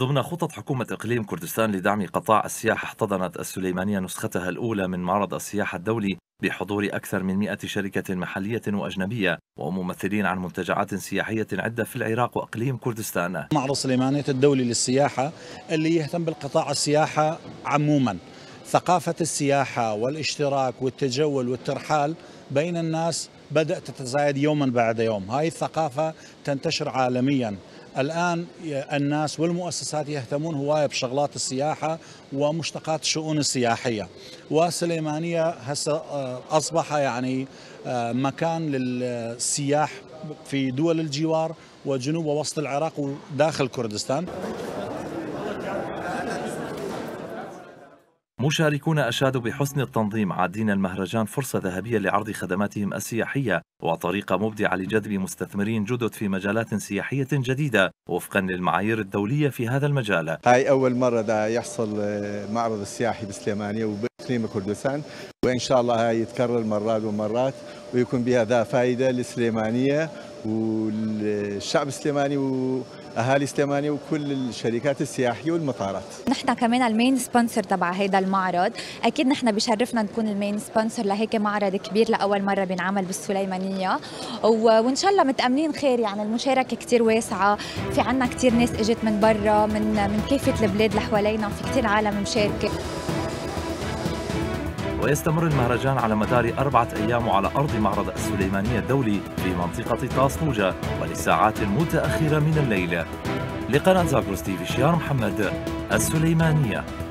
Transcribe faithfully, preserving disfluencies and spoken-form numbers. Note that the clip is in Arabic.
ضمن خطط حكومة إقليم كردستان لدعم قطاع السياحة، احتضنت السليمانية نسختها الأولى من معرض السياحة الدولي بحضور أكثر من مئة شركة محلية وأجنبية وممثلين عن منتجعات سياحية عدة في العراق وإقليم كردستان. معرض سليمانية الدولي للسياحة اللي يهتم بالقطاع السياحة عموما، ثقافة السياحة والاشتراك والتجول والترحال بين الناس بدأت تتزايد يوما بعد يوم. هاي الثقافة تنتشر عالميا. الآن الناس والمؤسسات يهتمون هواية بشغلات السياحة ومشتقات الشؤون السياحية، وسليمانية هسه أصبح يعني مكان للسياح في دول الجوار وجنوب ووسط العراق وداخل كردستان. مشاركون أشادوا بحسن التنظيم، عادين المهرجان فرصة ذهبية لعرض خدماتهم السياحية وطريقة مبدعة لجذب مستثمرين جدد في مجالات سياحية جديدة وفقا للمعايير الدولية في هذا المجال. هاي أول مرة دا يحصل معرض السياحي بالسليمانية وبإقليم كردستان، وإن شاء الله هاي يتكرر مرات ومرات ويكون بها ذا فائدة للسليمانية والشعب السليماني و اهالي السليمانية وكل الشركات السياحيه والمطارات. نحن كمان المين سبونسر تبع هذا المعرض، اكيد نحن بشرفنا نكون المين سبونسر لهيك معرض كبير لاول مره بنعمل بالسليمانيه، وان شاء الله متامنين خير. يعني المشاركه كثير واسعه، في عندنا كثير ناس اجت من برا، من من كافه البلاد اللي حوالينا، في كثير عالم مشاركه. ويستمر المهرجان على مدار أربعة أيام على أرض معرض السليمانية الدولي في منطقة طاسفوجة ولساعات متأخرة من الليل. لقناة زاغروس تي في، شيار محمد، السليمانية.